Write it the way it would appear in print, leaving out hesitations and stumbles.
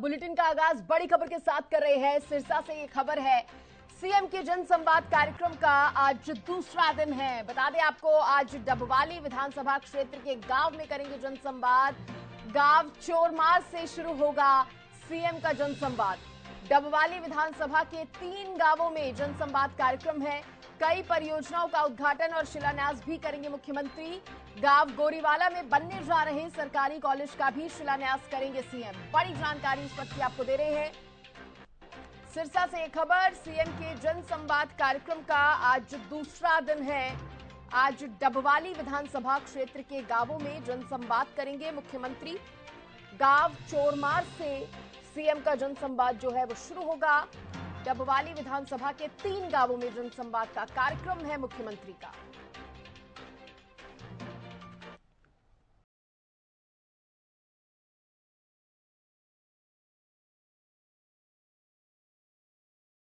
Bulletin का आगाज बड़ी खबर के साथ कर रहे हैं। सिरसा से ये खबर है, सीएम के जनसंवाद कार्यक्रम का आज दूसरा दिन है। बता दें आपको, आज डबवाली विधानसभा क्षेत्र के गांव में करेंगे जनसंवाद। गांव चोरमार से शुरू होगा सीएम का जनसंवाद। डबवाली विधानसभा के 3 गांवों में जनसंवाद कार्यक्रम है। कई परियोजनाओं का उद्घाटन और शिलान्यास भी करेंगे मुख्यमंत्री। गांव गोरीवाला में बनने जा रहे सरकारी कॉलेज का भी शिलान्यास करेंगे सीएम। बड़ी जानकारी इस वक्त की आपको दे रहे हैं। सिरसा से एक खबर, सीएम के जनसंवाद कार्यक्रम का आज दूसरा दिन है। आज डबवाली विधानसभा क्षेत्र के गांवों में जनसंवाद करेंगे मुख्यमंत्री। गांव चोरमार से सीएम का जनसंवाद जो है वो शुरू होगा। डबवाली विधानसभा के 3 गांवों में जनसंवाद का कार्यक्रम है मुख्यमंत्री का।